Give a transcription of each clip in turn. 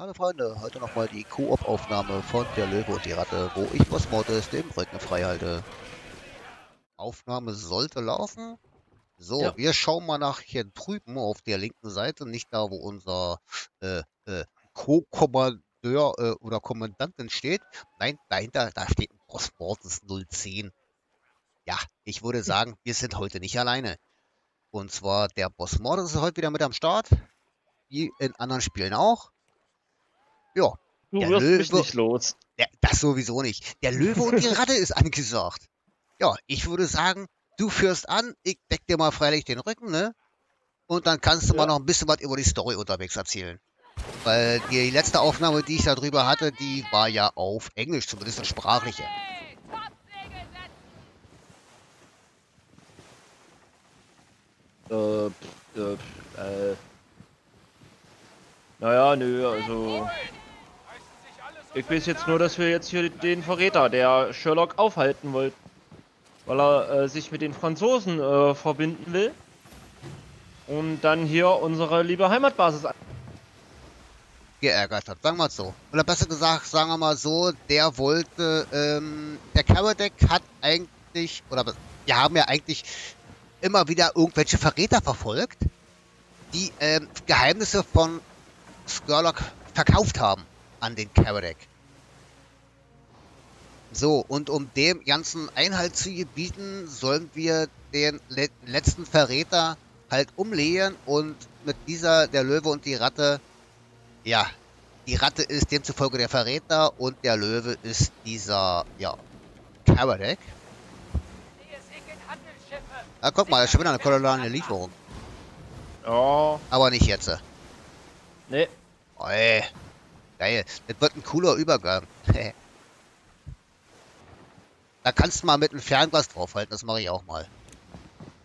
Hallo Freunde, heute nochmal die Koop-Aufnahme von Der Löwe und die Ratte, wo ich was Mordes dem Rücken frei halte. Aufnahme sollte laufen. So, ja. Wir schauen mal nach hier drüben auf der linken Seite, nicht da, wo unser Co-Kommandeur oder Kommandantin steht. Nein, dahinter, da steht ein Boss Mordes 010. Ja, ich würde sagen, wir sind heute nicht alleine. Und zwar der Boss Mordes ist heute wieder mit am Start, wie in anderen Spielen auch. Ja, du wirst mich nicht los. Das sowieso nicht. Der Löwe und die Ratte ist angesagt. Ja, ich würde sagen, du führst an, ich deck dir mal freilich den Rücken, ne? Und dann kannst du mal noch ein bisschen was über die Story unterwegs erzählen. Weil die letzte Aufnahme, die ich da drüber hatte, die war ja auf Englisch, zumindest sprachliche. Naja, nö, also... Ich weiß jetzt nur, dass wir jetzt hier den Verräter, der Sherlock, aufhalten wollten. Weil er sich mit den Franzosen verbinden will. Und dann hier unsere liebe Heimatbasis geärgert hat, sagen wir mal so. Oder besser gesagt, sagen wir mal so, der wollte, der Caradec hat eigentlich, oder wir haben ja eigentlich immer wieder irgendwelche Verräter verfolgt, die Geheimnisse von Scurlock verkauft haben an den Caradec. So, und um dem ganzen Einhalt zu gebieten, sollen wir den letzten Verräter halt umlegen und mit dieser, der Löwe und die Ratte, ja, die Ratte ist demzufolge der Verräter und der Löwe ist dieser, ja, Caradec. Ah, guck mal, da ist schon wieder eine koloniale Lieferung. Ja. Aber nicht jetzt. Nee. Ey, geil. Das wird ein cooler Übergang. Da kannst du mal mit einem Fernglas draufhalten, das mache ich auch mal.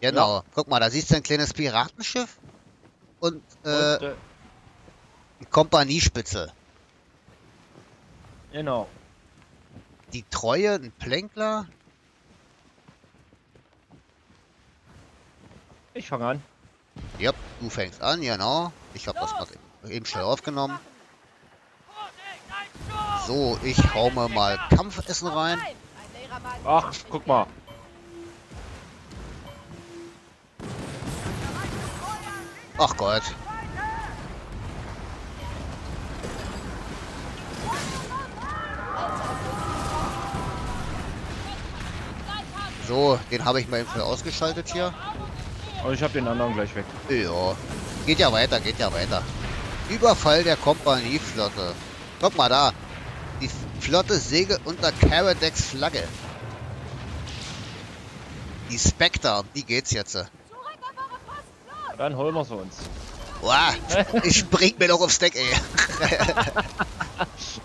Genau, ja. Guck mal, da siehst du ein kleines Piratenschiff und eine Kompaniespitze. Genau. Die Treue, ein Plänkler. Ich fange an. Ja, yep, du fängst an, genau. Ich habe das gerade eben schnell aufgenommen. So, ich hau mir mal Kampfessen rein. Ach, guck mal. Ach Gott. So, den habe ich mal eben schnell ausgeschaltet hier. Aber ich habe den anderen gleich weg. Ja. Geht ja weiter, geht ja weiter. Überfall der Kompanieflotte. Guck mal da. Die Flotte segelt unter Caradecs Flagge. Die Spectre, um die geht's jetzt. Dann holen wir sie uns. Wow, ich spring mir doch aufs Deck, ey.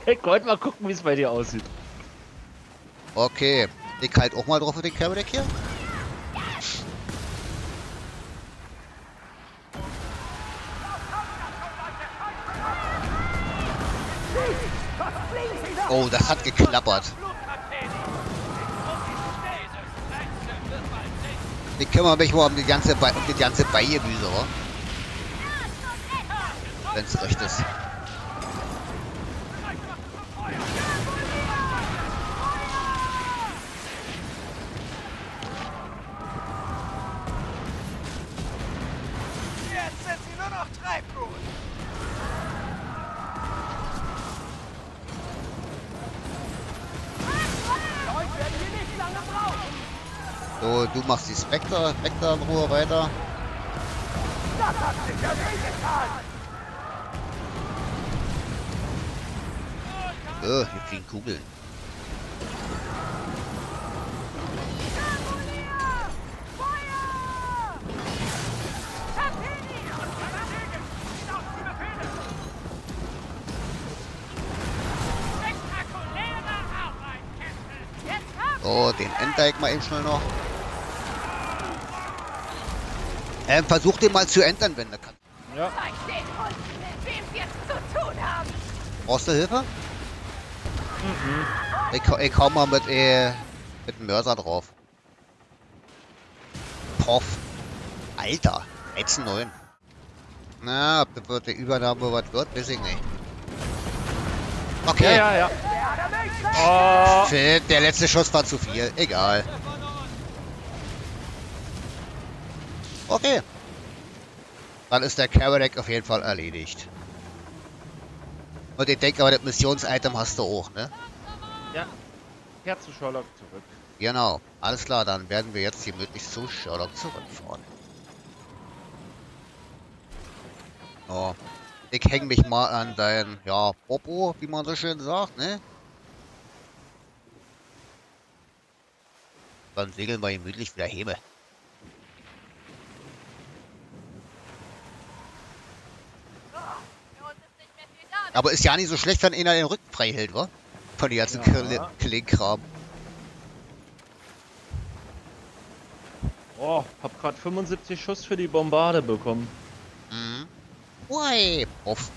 Ich wollte mal gucken, wie es bei dir aussieht. Okay, ich halt auch mal drauf mit dem Caradec hier. Oh, das hat geklappert. Ich kümmere mich mal um die ganze Beigemüse, oder? Wenn es recht ist. Jetzt sind sie nur noch Treibgut. So, du machst die Spectre in Ruhe weiter. Das hat sich ja wehgetan. So, hier fliegen Kugeln. So, den Endteig mal eben schnell noch. Versuch den mal zu entern, wenn du kannst. Ja. Brauchst du Hilfe? Mhm. Ich komm mal mit dem Mörser drauf. Poff. Alter. 1,9. Na, ob das wird die Übernahme was wird, weiß ich nicht. Okay. Ja, ja, ja. Oh. Shit, der letzte Schuss war zu viel. Egal. Okay. Dann ist der Caradec auf jeden Fall erledigt. Und ich denke aber, das Missions-Item hast du auch, ne? Ja. Kehr zu Sherlock zurück. Genau. Alles klar, dann werden wir jetzt hier möglichst zu Sherlock zurückfahren. Oh. Ich hänge mich mal an dein, ja, Popo, wie man so schön sagt, ne? Dann segeln wir gemütlich wieder hebe. Aber ist ja nicht so schlecht, wenn einer den Rücken frei hält, wa? Von den ganzen ja. Kleinkram. Oh, hab grad 75 Schuss für die Bombarde bekommen. Mhm. Ui, puff.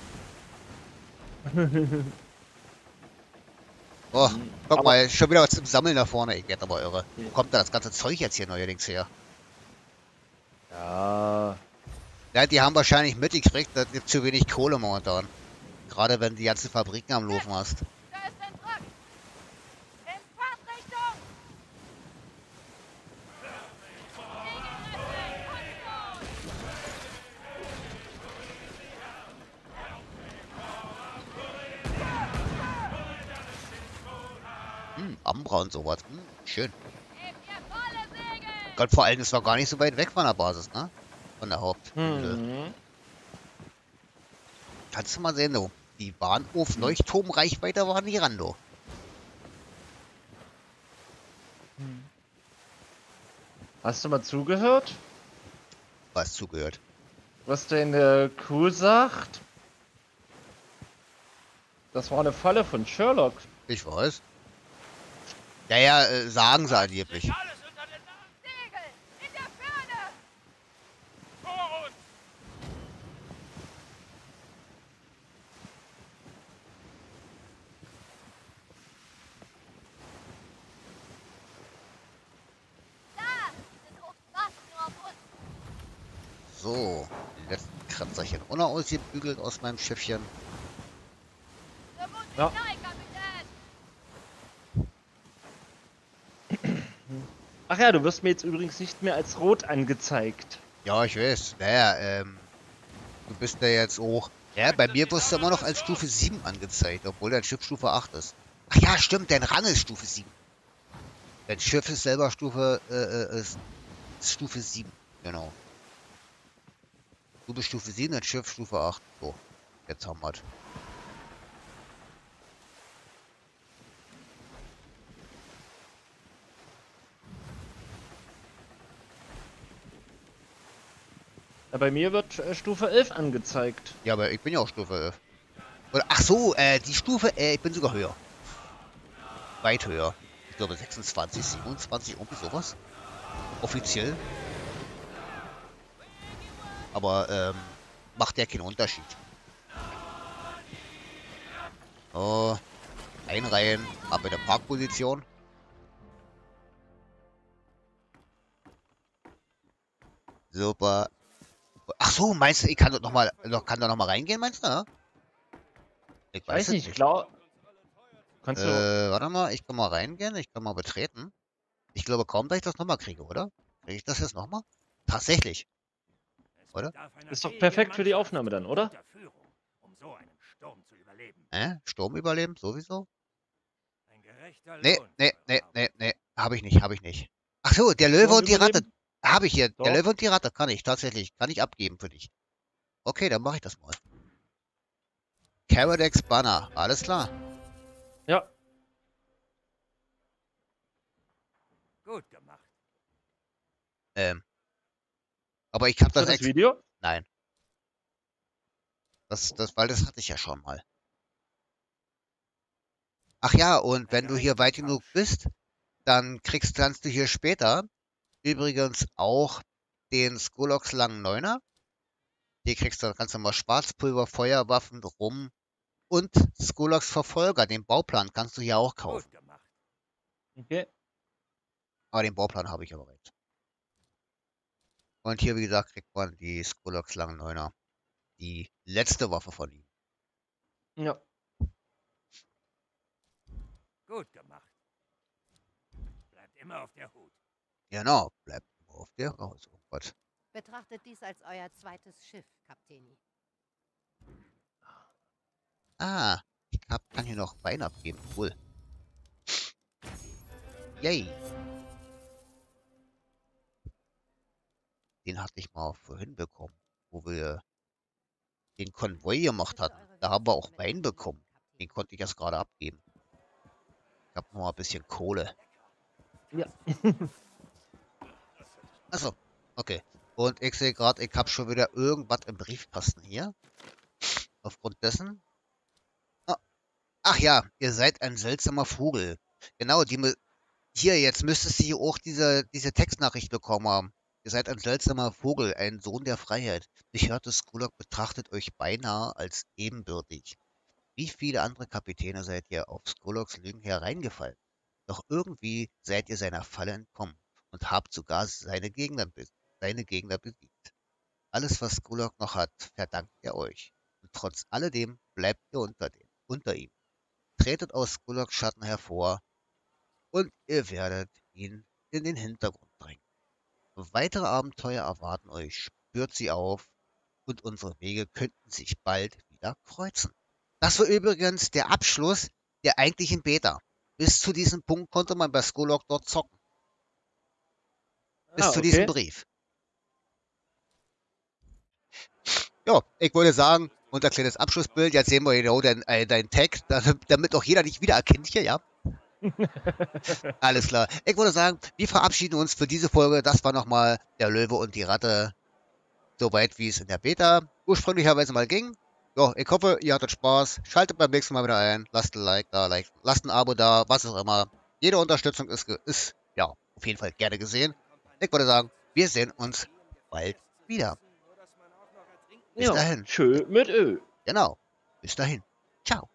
Oh, guck aber mal, schon wieder was zum Sammeln da vorne. Ich werde aber irre. Wo kommt da das ganze Zeug jetzt hier neuerdings her? Ja. Ja, die haben wahrscheinlich mitgekriegt, da gibt zu wenig Kohle momentan. Gerade wenn du die ganzen Fabriken am Laufen hast. Da ist ein Truck. In Fahrtrichtung. Ambra und sowas. Schön. Gott, vor allem, das war gar nicht so weit weg von der Basis, ne? Von der Hauptinsel. Mhm. Kannst du mal sehen, du. Die Bahnhof-Leuchtturm-Reichweite waren die Rando. Hm. Hast du mal zugehört? Was zugehört? Was denn der Crew sagt? Das war eine Falle von Sherlock. Ich weiß. Naja, sagen sie angeblich. So, die letzten Kratzerchen auch noch ausgebügelt aus meinem Schiffchen. Ja. Ach ja, du wirst mir jetzt übrigens nicht mehr als rot angezeigt. Ja, ich weiß. Naja, du bist ja jetzt auch... Ja, bei mir wirst du immer noch als Stufe 7 angezeigt, obwohl dein Schiff Stufe 8 ist. Ach ja, stimmt, dein Rang ist Stufe 7. Dein Schiff ist selber Stufe... ist Stufe 7, genau. Du bist Stufe 7, das Schiff Stufe 8. So, jetzt haben wir es. Ja, bei mir wird Stufe 11 angezeigt. Ja, aber ich bin ja auch Stufe 11. Oder, ach so, die Stufe, ich bin sogar höher. Weit höher. Ich glaube 26, 27, irgendwie sowas. Offiziell. Aber macht ja keinen Unterschied. Oh, einreihen, ab in der Parkposition. Super. Ach so, meinst du, ich kann doch nochmal reingehen, meinst du? Ne? Ich weiß nicht, ich glaube. Kannst du. Warte mal, ich kann mal reingehen, ich kann mal betreten. Ich glaube kaum, dass ich das nochmal kriege, oder? Kriege ich das jetzt nochmal? Tatsächlich. Oder? Ist doch perfekt für die Aufnahme dann, oder? Sturm überleben? Sowieso? Nee. Hab ich nicht. Ach so, der Löwe und die Ratte. Habe ich hier. Doch. Der Löwe und die Ratte kann ich tatsächlich. Kann ich abgeben für dich. Okay, dann mache ich das mal. Caradex Banner. Alles klar. Ja. Gut gemacht. Aber ich habe das Video? Nein. Weil das hatte ich ja schon mal. Ach ja, und wenn du hier weit genug bist, dann kannst du hier später übrigens auch den Scurlocks Langneuner. Hier kriegst du ganz normal Schwarzpulver, Feuerwaffen, Rum und Scurlocks Verfolger. Den Bauplan kannst du hier auch kaufen. Okay. Aber den Bauplan habe ich aber recht. Und hier, wie gesagt, kriegt man die Scurlocks Langneuner. Die letzte Waffe von ihm. Ja. Gut gemacht. Bleibt immer auf der Hut. Genau, bleibt immer auf der Hut. Oh Gott. Betrachtet dies als euer zweites Schiff, Kapitän. Ah, ich kann hier noch Wein abgeben. Cool. Yay. Den hatte ich mal vorhin bekommen, wo wir den Konvoi gemacht hatten. Da haben wir auch Wein bekommen. Den konnte ich erst gerade abgeben. Ich habe noch mal ein bisschen Kohle. Ja. Achso, okay. Und ich sehe gerade, ich habe schon wieder irgendwas im Briefkasten hier. Aufgrund dessen. Oh. Ach ja, ihr seid ein seltsamer Vogel. Genau, die hier, jetzt müsstest du hier auch diese Textnachricht bekommen haben. Ihr seid ein seltsamer Vogel, ein Sohn der Freiheit. Ich hörte, Scurlock betrachtet euch beinahe als ebenbürtig. Wie viele andere Kapitäne seid ihr auf Scurlocks Lügen hereingefallen? Doch irgendwie seid ihr seiner Falle entkommen und habt sogar seine Gegner besiegt. Alles, was Scurlock noch hat, verdankt er euch. Und trotz alledem bleibt ihr unter ihm. Tretet aus Scurlocks Schatten hervor und ihr werdet ihn in den Hintergrund drängen. Weitere Abenteuer erwarten euch, spürt sie auf und unsere Wege könnten sich bald wieder kreuzen. Das war übrigens der Abschluss der eigentlichen Beta. Bis zu diesem Punkt konnte man bei Scurlock dort zocken. Bis zu diesem Brief. Ja, ich würde sagen, unser kleines Abschlussbild. Jetzt sehen wir genau deinen Text, damit auch jeder dich wiedererkennt hier, ja? Alles klar. Ich würde sagen, wir verabschieden uns für diese Folge. Das war nochmal der Löwe und die Ratte. Soweit wie es in der Beta ursprünglicherweise mal ging. So, ich hoffe, ihr hattet Spaß. Schaltet beim nächsten Mal wieder ein. Lasst ein Like da, lasst ein Abo da, was auch immer. Jede Unterstützung ist ja, auf jeden Fall gerne gesehen. Ich würde sagen, wir sehen uns bald wieder. Bis dahin. Tschö mit Ö. Genau. Bis dahin. Ciao.